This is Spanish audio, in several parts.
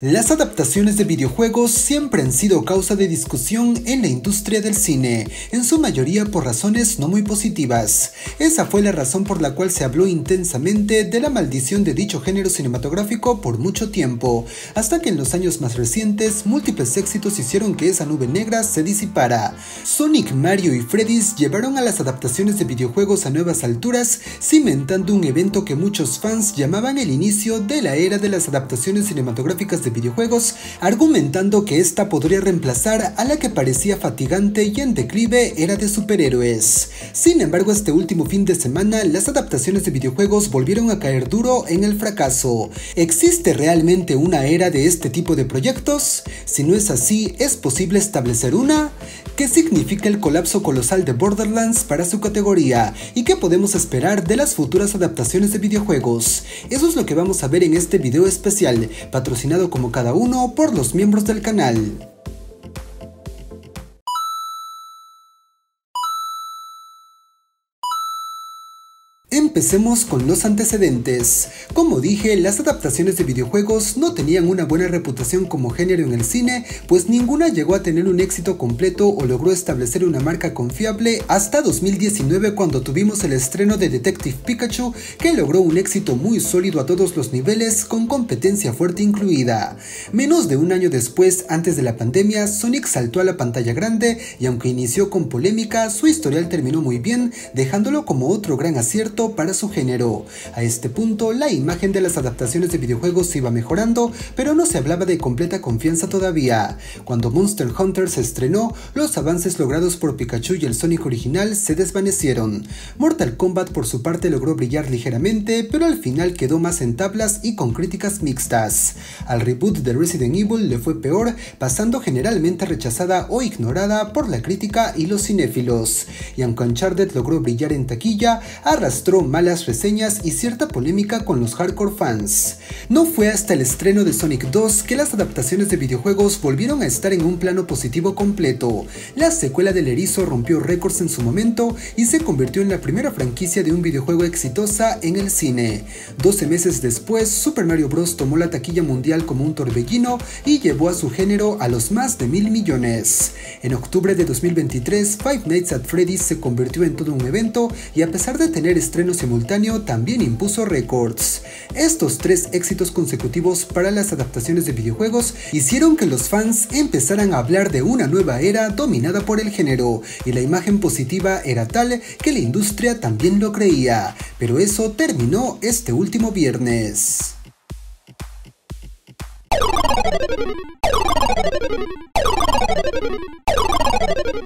Las adaptaciones de videojuegos siempre han sido causa de discusión en la industria del cine, en su mayoría por razones no muy positivas. Esa fue la razón por la cual se habló intensamente de la maldición de dicho género cinematográfico por mucho tiempo, hasta que en los años más recientes múltiples éxitos hicieron que esa nube negra se disipara. Sonic, Mario y Freddy's llevaron a las adaptaciones de videojuegos a nuevas alturas, cimentando un evento que muchos fans llamaban el inicio de la era de las adaptaciones cinematográficas de videojuegos, argumentando que esta podría reemplazar a la que parecía fatigante y en declive era de superhéroes. Sin embargo, este último fin de semana las adaptaciones de videojuegos volvieron a caer duro en el fracaso. ¿Existe realmente una era de este tipo de proyectos? Si no es así, ¿es posible establecer una? ¿Qué significa el colapso colosal de Borderlands para su categoría? ¿Y qué podemos esperar de las futuras adaptaciones de videojuegos? Eso es lo que vamos a ver en este video especial, patrocinado como cada uno por los miembros del canal. Empecemos con los antecedentes. Como dije, las adaptaciones de videojuegos no tenían una buena reputación como género en el cine, pues ninguna llegó a tener un éxito completo o logró establecer una marca confiable hasta 2019, cuando tuvimos el estreno de Detective Pikachu, que logró un éxito muy sólido a todos los niveles, con competencia fuerte incluida. Menos de un año después, antes de la pandemia, Sonic saltó a la pantalla grande y aunque inició con polémica, su historial terminó muy bien, dejándolo como otro gran acierto para su género. A este punto, la imagen de las adaptaciones de videojuegos iba mejorando, pero no se hablaba de completa confianza todavía. Cuando Monster Hunter se estrenó, los avances logrados por Pikachu y el Sonic original se desvanecieron. Mortal Kombat por su parte logró brillar ligeramente, pero al final quedó más en tablas y con críticas mixtas. Al reboot de Resident Evil le fue peor, pasando generalmente rechazada o ignorada por la crítica y los cinéfilos. Y aunque Uncharted logró brillar en taquilla, arrastró malas reseñas y cierta polémica con los hardcore fans. No fue hasta el estreno de Sonic 2 que las adaptaciones de videojuegos volvieron a estar en un plano positivo completo. La secuela del erizo rompió récords en su momento y se convirtió en la primera franquicia de un videojuego exitosa en el cine. 12 meses después, Super Mario Bros tomó la taquilla mundial como un torbellino y llevó a su género a los más de 1.000 millones. En octubre de 2023, Five Nights at Freddy's se convirtió en todo un evento y, a pesar de tener estreno simultáneo, también impuso récords. Estos tres éxitos consecutivos para las adaptaciones de videojuegos hicieron que los fans empezaran a hablar de una nueva era dominada por el género, y la imagen positiva era tal que la industria también lo creía, pero eso terminó este último viernes.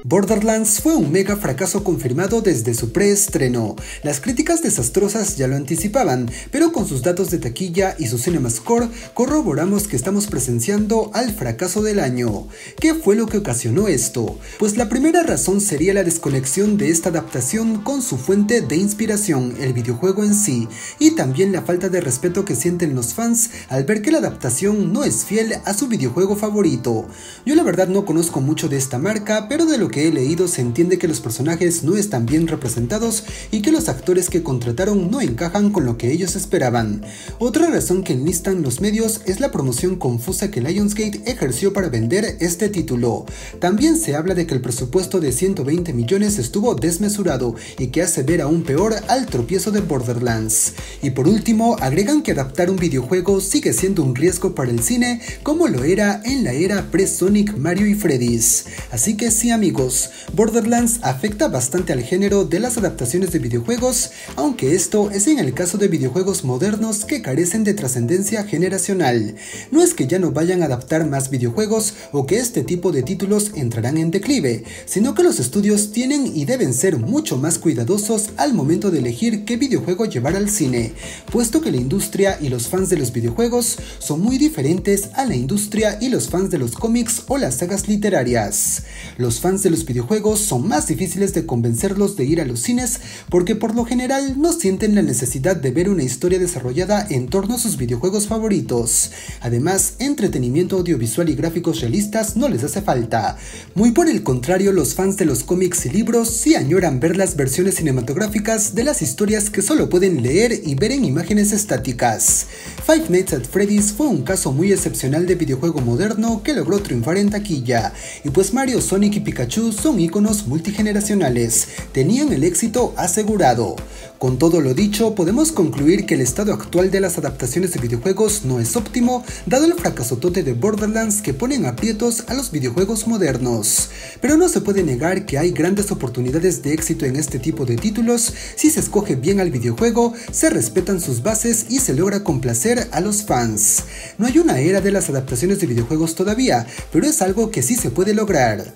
Borderlands fue un mega fracaso confirmado desde su preestreno. Las críticas desastrosas ya lo anticipaban, pero con sus datos de taquilla y su CinemaScore corroboramos que estamos presenciando al fracaso del año. ¿Qué fue lo que ocasionó esto? Pues la primera razón sería la desconexión de esta adaptación con su fuente de inspiración, el videojuego en sí, y también la falta de respeto que sienten los fans al ver que la adaptación no es fiel a su videojuego favorito. Yo la verdad no conozco mucho de esta marca, pero de lo que he leído se entiende que los personajes no están bien representados y que los actores que contrataron no encajan con lo que ellos esperaban. Otra razón que enlistan los medios es la promoción confusa que Lionsgate ejerció para vender este título. También se habla de que el presupuesto de 120 millones estuvo desmesurado y que hace ver aún peor al tropiezo de Borderlands. Y por último, agregan que adaptar un videojuego sigue siendo un riesgo para el cine, como lo era en la era pre-Sonic, Mario y Freddy's. Así que sí, amigos, Borderlands afecta bastante al género de las adaptaciones de videojuegos, aunque esto es en el caso de videojuegos modernos que carecen de trascendencia generacional. No es que ya no vayan a adaptar más videojuegos o que este tipo de títulos entrarán en declive, sino que los estudios tienen y deben ser mucho más cuidadosos al momento de elegir qué videojuego llevar al cine, puesto que la industria y los fans de los videojuegos son muy diferentes a la industria y los fans de los cómics o las sagas literarias. Los fans de los videojuegos son más difíciles de convencerlos de ir a los cines porque por lo general no sienten la necesidad de ver una historia desarrollada en torno a sus videojuegos favoritos. Además, entretenimiento audiovisual y gráficos realistas no les hace falta. Muy por el contrario, los fans de los cómics y libros sí añoran ver las versiones cinematográficas de las historias que solo pueden leer y ver en imágenes estáticas. Five Nights at Freddy's fue un caso muy excepcional de videojuego moderno que logró triunfar en taquilla, y pues Mario, Sonic y Pikachu son íconos multigeneracionales, tenían el éxito asegurado. Con todo lo dicho, podemos concluir que el estado actual de las adaptaciones de videojuegos no es óptimo, dado el fracasotote de Borderlands que ponen aprietos a los videojuegos modernos. Pero no se puede negar que hay grandes oportunidades de éxito en este tipo de títulos si se escoge bien al videojuego, se respetan sus bases y se logra complacer a los fans. No hay una era de las adaptaciones de videojuegos todavía, pero es algo que sí se puede lograr.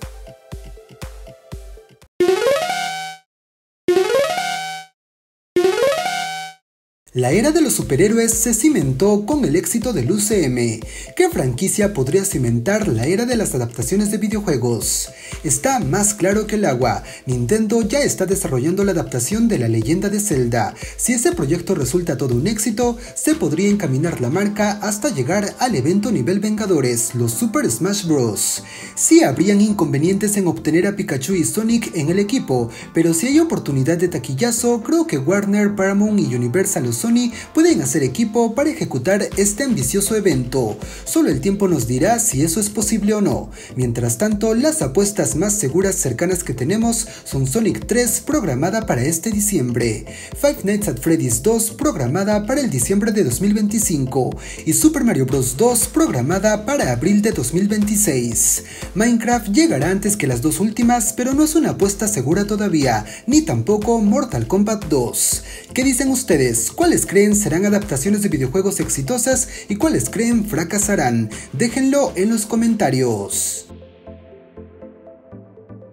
La era de los superhéroes se cimentó con el éxito del UCM. ¿Qué franquicia podría cimentar la era de las adaptaciones de videojuegos? Está más claro que el agua. Nintendo ya está desarrollando la adaptación de La Leyenda de Zelda. Si ese proyecto resulta todo un éxito, se podría encaminar la marca hasta llegar al evento nivel Vengadores, los Super Smash Bros. Sí habrían inconvenientes en obtener a Pikachu y Sonic en el equipo, pero si hay oportunidad de taquillazo, creo que Warner, Paramount y Universal Sony pueden hacer equipo para ejecutar este ambicioso evento. Solo el tiempo nos dirá si eso es posible o no. Mientras tanto, las apuestas más seguras cercanas que tenemos son Sonic 3, programada para este diciembre, Five Nights at Freddy's 2, programada para el diciembre de 2025, y Super Mario Bros 2, programada para abril de 2026. Minecraft llegará antes que las dos últimas, pero no es una apuesta segura todavía, ni tampoco Mortal Kombat 2. ¿Qué dicen ustedes? ¿Cuáles creen serán adaptaciones de videojuegos exitosas y cuáles creen fracasarán? Déjenlo en los comentarios.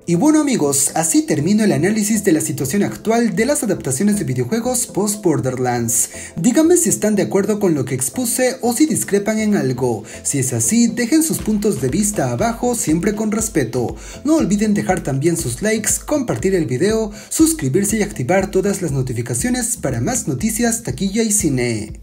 Y bueno amigos, así termino el análisis de la situación actual de las adaptaciones de videojuegos post Borderlands. Díganme si están de acuerdo con lo que expuse o si discrepan en algo. Si es así, dejen sus puntos de vista abajo, siempre con respeto. No olviden dejar también sus likes, compartir el video, suscribirse y activar todas las notificaciones para más noticias, taquilla y cine.